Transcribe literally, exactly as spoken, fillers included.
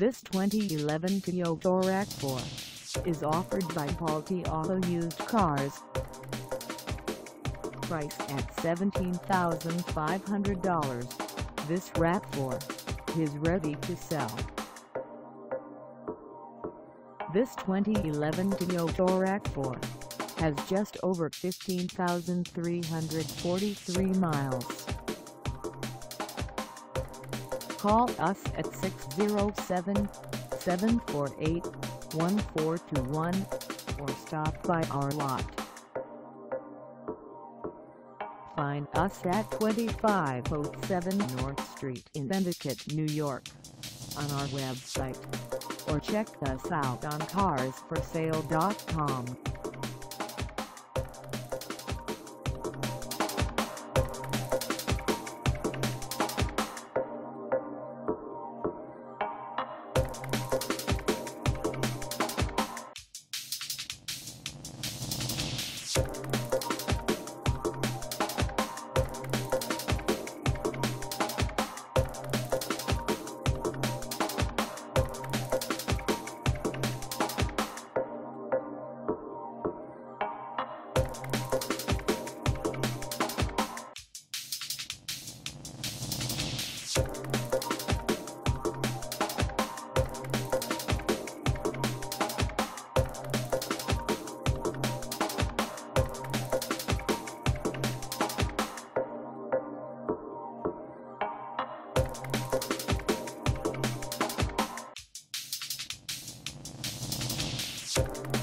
This twenty eleven Toyota RAV four is offered by Gault Auto Used Cars. Price at seventeen thousand five hundred dollars, this RAV four is ready to sell. This twenty eleven Toyota RAV four has just over fifteen thousand three hundred forty-three miles. Call us at six zero seven, seven four eight, one four two one or stop by our lot. Find us at twenty-five oh seven North Street in Endicott, New York, on our website, or check us out on cars for sale dot com. We'll be right back.